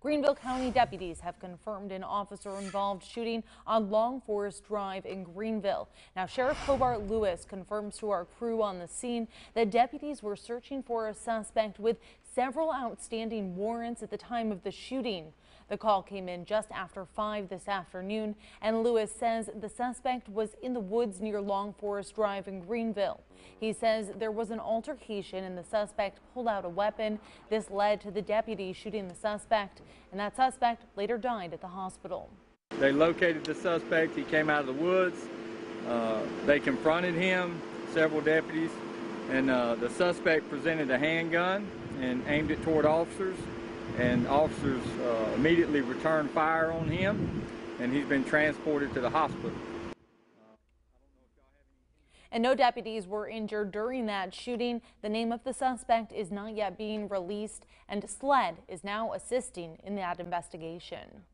Greenville County deputies have confirmed an officer-involved shooting on Long Forest Drive in Greenville. Now, Sheriff Hobart Lewis confirms to our crew on the scene that deputies were searching for a suspect with several outstanding warrants at the time of the shooting. The call came in just after 5 this afternoon, and Lewis says the suspect was in the woods near Long Forest Drive in Greenville. He says there was an altercation and the suspect pulled out a weapon. This led to the deputy shooting the suspect, and that suspect later died at the hospital. They located the suspect. He came out of the woods. They confronted him, several deputies, and the suspect presented a handgun and aimed it toward officers, and officers immediately returned fire on him, and he's been transported to the hospital. And no deputies were injured during that shooting. The name of the suspect is not yet being released, and SLED is now assisting in that investigation.